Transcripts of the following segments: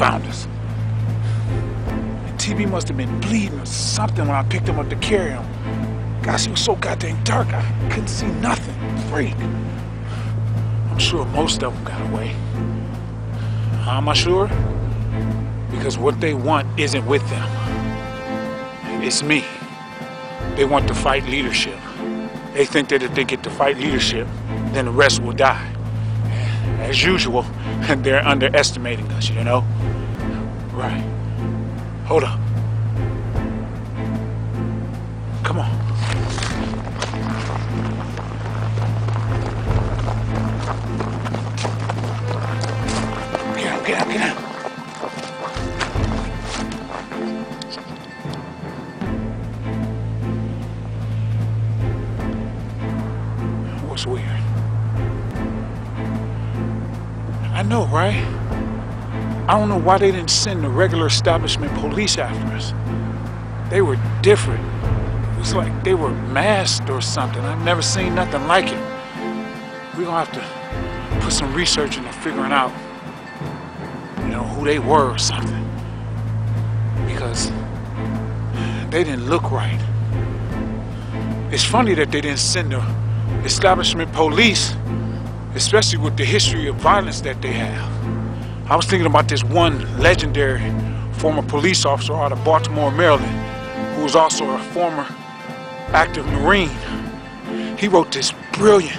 found us. TB must have been bleeding or something when I picked him up to carry him. Gosh, it was so goddamn dark, I couldn't see nothing. Freak. I'm sure most of them got away. How am I sure? Because what they want isn't with them. It's me. They want to fight leadership. They think that if they get to fight leadership, then the rest will die. As usual, they're underestimating us, you know? Right. Hold up. Come on. Get out, get out, get out. What's weird? I know, right? I don't know why they didn't send the regular establishment police after us. They were different. It was like they were masked or something. I've never seen nothing like it. We're gonna have to put some research into figuring out, you know, who they were or something. Because they didn't look right. It's funny that they didn't send the establishment police, especially with the history of violence that they have. I was thinking about this one legendary former police officer out of Baltimore, Maryland, who was also a former active Marine. He wrote this brilliant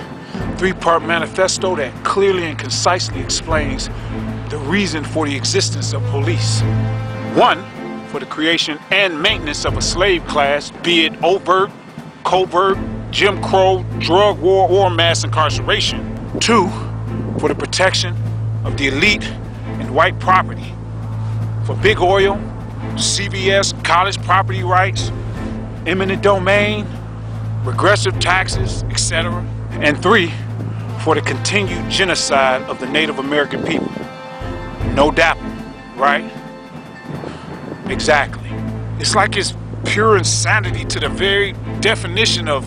three-part manifesto that clearly and concisely explains the reason for the existence of police. One, for the creation and maintenance of a slave class, be it overt, covert, Jim Crow, drug war, or mass incarceration. Two, for the protection of the elite and white property, for big oil, CVS, college property rights, eminent domain, regressive taxes, etc. And three, for the continued genocide of the Native American people. No DAPL, right? Exactly. It's like it's pure insanity to the very definition of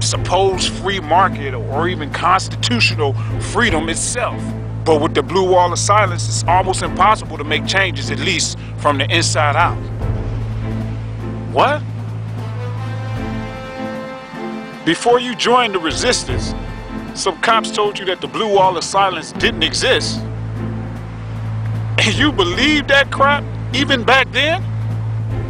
supposed free market or even constitutional freedom itself. But with the blue wall of silence, it's almost impossible to make changes, at least from the inside out. What? Before you joined the resistance, some cops told you that the blue wall of silence didn't exist. And you believed that crap even back then?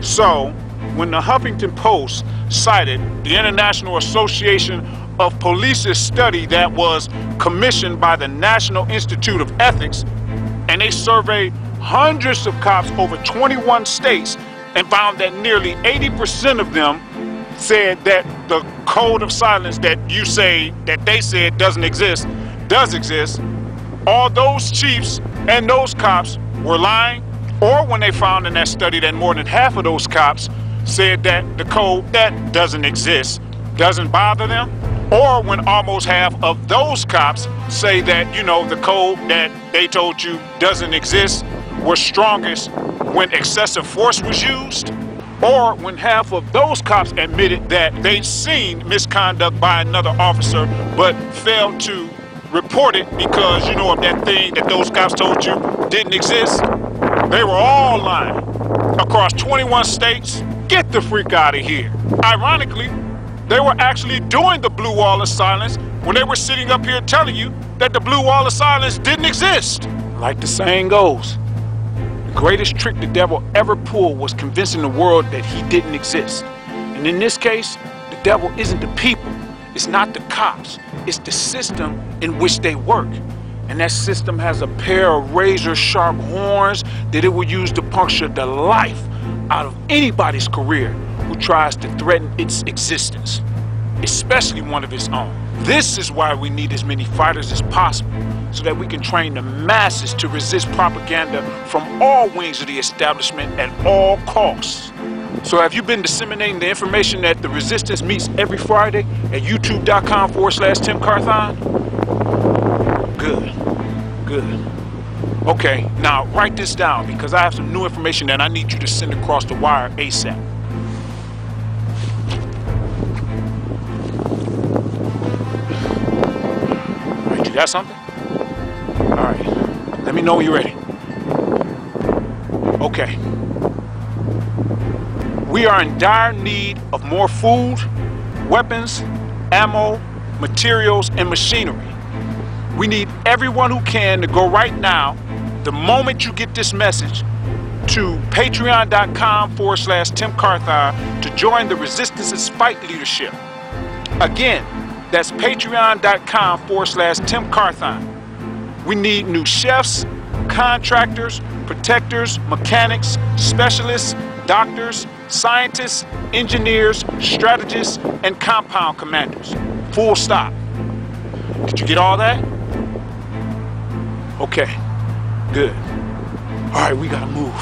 So, when the Huffington Post cited the International Association of Police's study that was commissioned by the National Institute of Ethics, and they surveyed hundreds of cops over 21 states and found that nearly 80% of them said that the code of silence that you say that they said doesn't exist does exist. All those chiefs and those cops were lying, or when they found in that study that more than half of those cops said that the code that doesn't exist doesn't bother them, or when almost half of those cops say that, you know, the code that they told you doesn't exist was strongest when excessive force was used, or when half of those cops admitted that they'd seen misconduct by another officer but failed to report it because, you know, of that thing that those cops told you didn't exist. They were all lying across 21 states. Get the freak out of here. Ironically, they were actually doing the blue wall of silence when they were sitting up here telling you that the blue wall of silence didn't exist. Like the saying goes, the greatest trick the devil ever pulled was convincing the world that he didn't exist. And in this case, the devil isn't the people, it's not the cops, it's the system in which they work. And that system has a pair of razor-sharp horns that it will use to puncture the life out of anybody's career who tries to threaten its existence, especially one of its own. This is why we need as many fighters as possible, so that we can train the masses to resist propaganda from all wings of the establishment at all costs. So have you been disseminating the information that the resistance meets every Friday at youtube.com/Tim Carthon? Good, good. Okay, now write this down, because I have some new information that I need you to send across the wire ASAP. All right, you got something? All right, let me know when you're ready. Okay. We are in dire need of more food, weapons, ammo, materials, and machinery. We need everyone who can to go right now, the moment you get this message, to patreon.com/Tim Carthon to join the Resistance and Spike leadership. Again, that's patreon.com/Tim Carthon. We need new chefs, contractors, protectors, mechanics, specialists, doctors, scientists, engineers, strategists, and compound commanders. Full stop. Did you get all that? Okay, good. All right, we gotta move.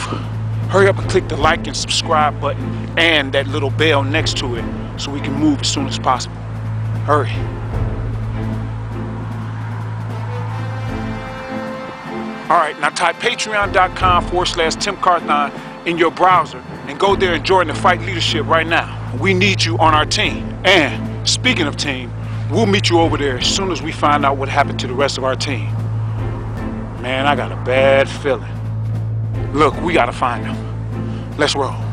Hurry up and click the like and subscribe button and that little bell next to it so we can move as soon as possible. Hurry. All right, now type patreon.com/Tim Carthon in your browser and go there and join the fight leadership right now. We need you on our team. And speaking of team, we'll meet you over there as soon as we find out what happened to the rest of our team. Man, I got a bad feeling. Look, we gotta find them. Let's roll.